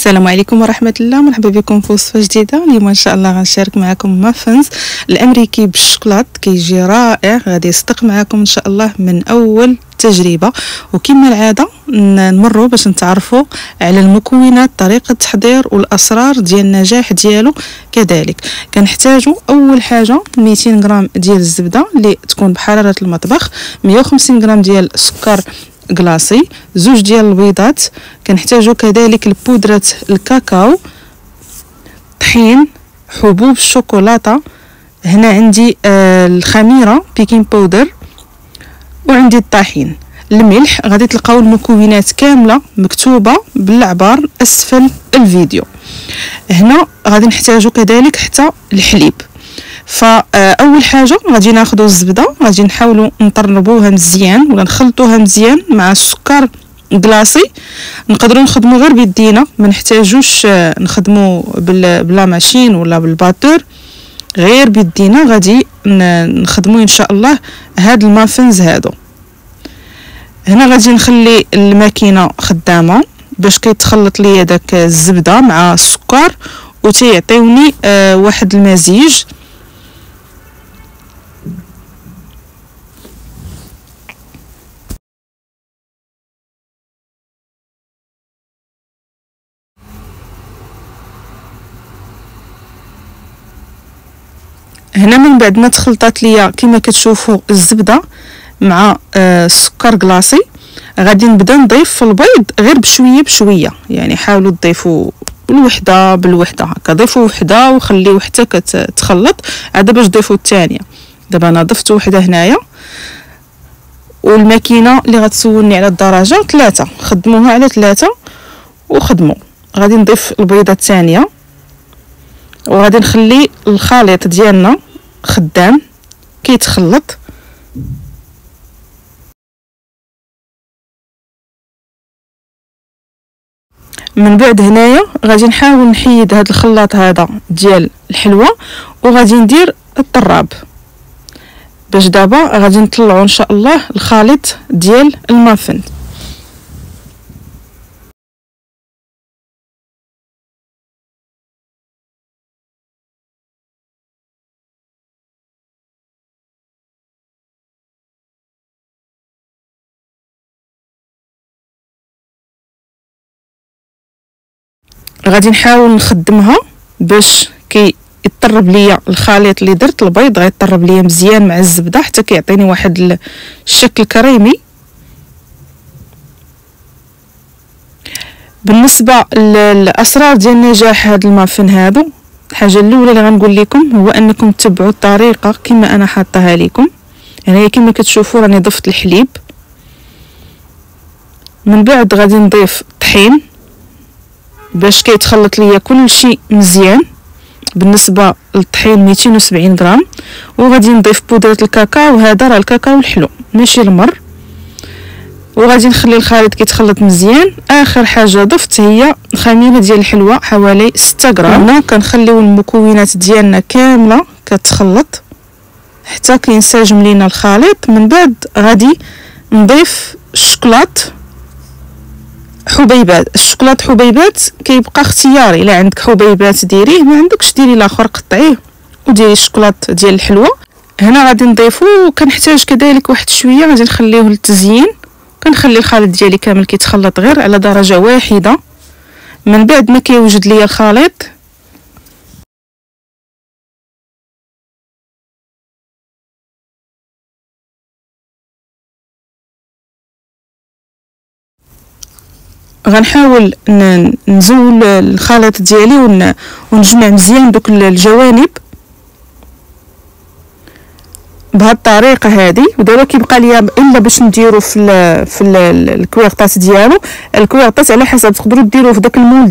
السلام عليكم ورحمه الله. مرحبا بكم في وصفه جديده. اليوم ان شاء الله غنشارك معكم مافنز الامريكي بالشوكولاط، كيجي رائع، غادي يصدق معكم ان شاء الله من اول تجربه. وكما العاده نمروا باش نتعرفوا على المكونات، طريقه التحضير والاسرار ديال النجاح ديالو. كذلك كنحتاجوا اول حاجه 200 غرام ديال الزبده اللي تكون بحراره المطبخ، 150 غرام ديال السكر كلاصي، زوج ديال البيضات، كنحتاجو كذلك البودرة الكاكاو، طحين، حبوب الشوكولاته. هنا عندي الخميره بيكين باودر، وعندي الطحين، الملح. غادي تلقاو المكونات كامله مكتوبه بالعبار اسفل الفيديو. هنا غادي نحتاجو كذلك حتى الحليب. فاول حاجه غادي ناخذوا الزبده، غادي نحاولوا نطربوها مزيان ولا نخلطوها مزيان مع السكر كلاصي. نقدروا نخدموا غير بيدينا، ما نحتاجوش نخدموا بلا ماشين ولا بالباتور، غير بيدينا غادي نخدموا ان شاء الله هاد المافنز هادو. هنا غادي نخلي الماكينه خدامه باش كيتخلط لي داك الزبده مع السكر وتيعطيوني واحد المزيج. هنا من بعد ما تخلطات ليا كما كتشوفوا الزبده مع السكر كلاصي، غادي نبدا نضيف في البيض غير بشويه بشويه. يعني حاولوا تضيفوا بالوحده بالوحده، هكا ضيفوا وحده وخليو حتى كتخلط، عاد باش ضيفوا الثانيه. دابا انا ضفت وحده هنايا، والماكينه اللي غتسولني على الدرجه 3، خدموها على 3 وخدموا. غادي نضيف البيضه الثانيه، وغادي نخلي الخليط ديالنا خدام كيتخلط. من بعد هنايا غادي نحاول نحيد هاد الخلاط هذا ديال الحلوى، وغادي ندير الطراب باش دابا غادي نطلعوا ان شاء الله الخليط ديال المافن. غادي نحاول نخدمها باش كيطرب ليا الخليط اللي درت. البيض غيطرب ليا مزيان مع الزبده حتى كيعطيني واحد الشكل كريمي. بالنسبه للاسرار ديال نجاح هاد المافن هادو، الحاجه الاولى اللي غنقول لكم هو انكم تتبعوا الطريقه كما انا حاطاها لكم. يعني كما كتشوفوا راني ضفت الحليب، من بعد غادي نضيف الطحين باش كيتخلط ليا كلشي مزيان. بالنسبه للطحين 270 غرام، وغادي نضيف بودره الكاكاو، هذا راه الكاكاو الحلو ماشي المر، وغادي نخلي الخليط كيتخلط مزيان. اخر حاجه ضفت هي الخميره ديال الحلوى حوالي 6 غرام. هنا كنخليو المكونات ديالنا كامله كتخلط حتى كينسجم لينا الخليط. من بعد غادي نضيف الشوكولاط حبيبات. الشوكولاط حبيبات كيبقى اختياري، الا عندك حبيبات ديريه، ما عندكش ديري الاخر قطعيه وديري الشوكولاط ديال الحلوى. هنا غادي نضيفو، وكنحتاج كذلك واحد شويه غادي نخليه للتزيين. كنخلي الخليط ديالي كامل كيتخلط غير على درجه واحده. من بعد ما كيوجد ليا الخليط غنحاول نزول الخليط ديالي ونجمع مزيان دوك الجوانب بهاد الطريقه هذه. ودابا كيبقى ليا الا باش نديرو في الكويرطاس ديالو. الكويرطاس على حسب، تقدروا ديروه في داك المول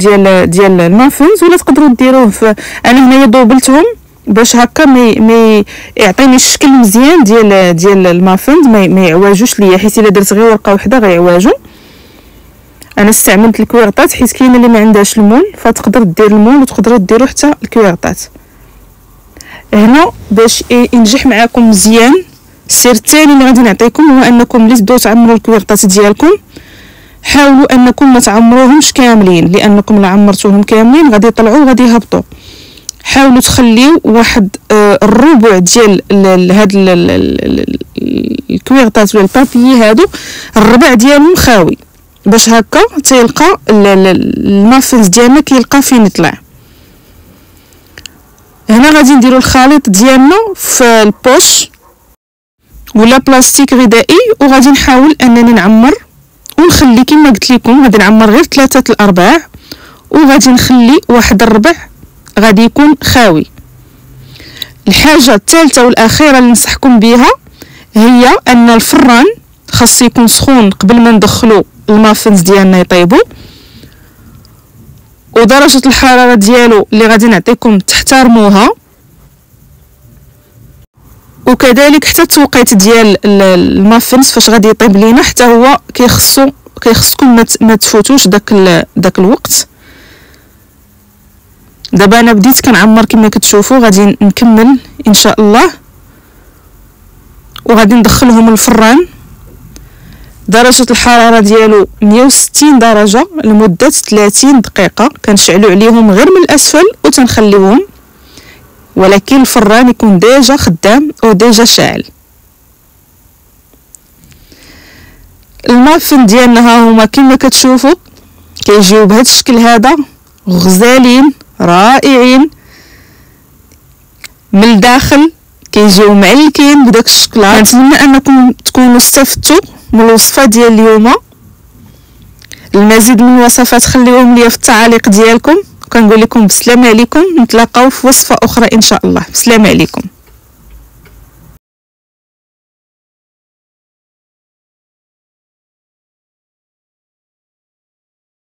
ديال المافنز، ولا تقدروا ديروه في، انا هنايا دوبلتهم باش هكا ما يعطيني الشكل مزيان ديال المافنز، ما يعواجوش ليا، حيت الا درت غير ورقه وحده غيعواجو. انا استعملت الكويرطات حيت كاينه اللي ما عندهاش المول، فتقدر دير المول وتقدروا ديروا حتى الكويرطات. هنا باش ينجح معكم مزيان، السر الثاني اللي غادي نعطيكم هو انكم اللي تبداو تعمروا الكويرطات ديالكم حاولوا انكم ما تعمروهمش كاملين، لانكم لو عمرتوهم كاملين غادي يطلعوا وغادي يهبطوا. حاولوا تخليو واحد الربع ديال هاد الكويغطات ولا البابيي هادو، الربع ديالهم خاوي، باش هكا تيلقى المافنز ديالنا كيلقى فين يطلع. هنا غادي نديرو الخليط ديالنا في البوش ولا بلاستيك غذائي، وغادي نحاول انني نعمر ونخلي كما قلت لكم، غادي نعمر غير 3 الارباع وغادي نخلي 1 الربع غادي يكون خاوي. الحاجه الثالثه والاخيره اللي ننصحكم بها هي ان الفران خاص يكون سخون قبل ما ندخلو المافنز ديالنا يطيبوا، ودرجه الحراره ديالو اللي غادي نعطيكم تحترموها، وكذلك حتى التوقيت ديال المافنز فاش غادي يطيب لينا حتى هو كيخصكم ما تفوتوش داك الوقت. دابا انا بديت كنعمر كما كتشوفوا، غادي نكمل ان شاء الله، وغادي ندخلهم الفران درجه الحراره ديالو 160 درجه لمده 30 دقيقه. كنشعلوا عليهم غير من الاسفل وتنخليوهم، ولكن الفران يكون ديجا خدام او ديجا شاعل. المافن ديالنا ها هما كما كتشوفوا كيجيو بهذا الشكل هذا، غزالين رائعين من الداخل، كيجيو معلكين بداك الشكل. كنتمنى انكم تكونوا استفدتوا من الوصفه ديال اليوم. المزيد من الوصفات خليوهم ليا في التعاليق ديالكم، وكنقول لكم بسلام عليكم، نتلاقاو في وصفه اخرى ان شاء الله. بسلام عليكم.